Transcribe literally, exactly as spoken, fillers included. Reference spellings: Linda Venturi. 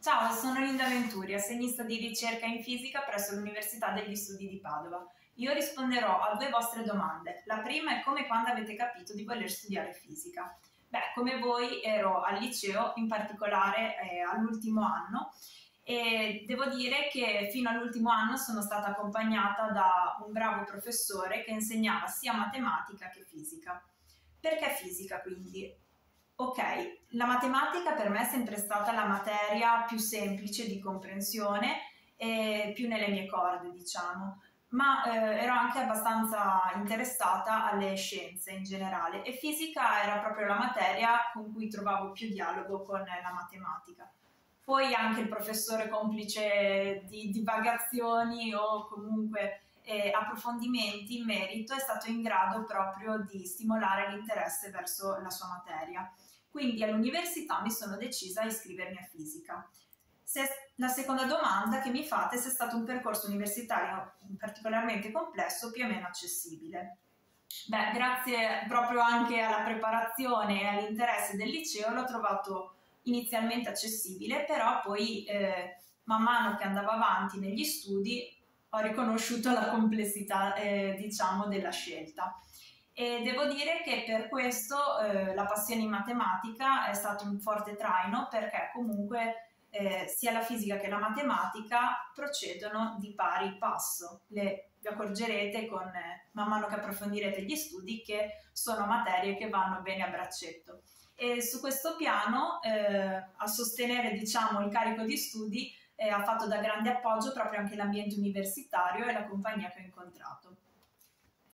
Ciao, sono Linda Venturi, assegnista di ricerca in fisica presso l'Università degli Studi di Padova. Io risponderò a due vostre domande. La prima è come e quando avete capito di voler studiare fisica. Beh, come voi ero al liceo, in particolare eh, all'ultimo anno, e devo dire che fino all'ultimo anno sono stata accompagnata da un bravo professore che insegnava sia matematica che fisica. Perché fisica, quindi? Ok, la matematica per me è sempre stata la materia più semplice di comprensione e più nelle mie corde, diciamo, ma eh, ero anche abbastanza interessata alle scienze in generale e fisica era proprio la materia con cui trovavo più dialogo con la matematica. Poi anche il professore, complice di divagazioni o comunque eh, approfondimenti in merito, è stato in grado proprio di stimolare l'interesse verso la sua materia. Quindi all'università mi sono decisa a iscrivermi a fisica. Se, la seconda domanda che mi fate è se è stato un percorso universitario particolarmente complesso o più o meno accessibile. Beh, grazie proprio anche alla preparazione e all'interesse del liceo l'ho trovato inizialmente accessibile, però poi eh, man mano che andavo avanti negli studi ho riconosciuto la complessità eh, diciamo della scelta. E devo dire che per questo eh, la passione in matematica è stato un forte traino, perché comunque eh, sia la fisica che la matematica procedono di pari passo. Le, vi accorgerete con, eh, man mano che approfondirete gli studi, che sono materie che vanno bene a braccetto. E su questo piano eh, a sostenere, diciamo, il carico di studi eh, ha fatto da grande appoggio proprio anche l'ambiente universitario e la compagnia che ho incontrato.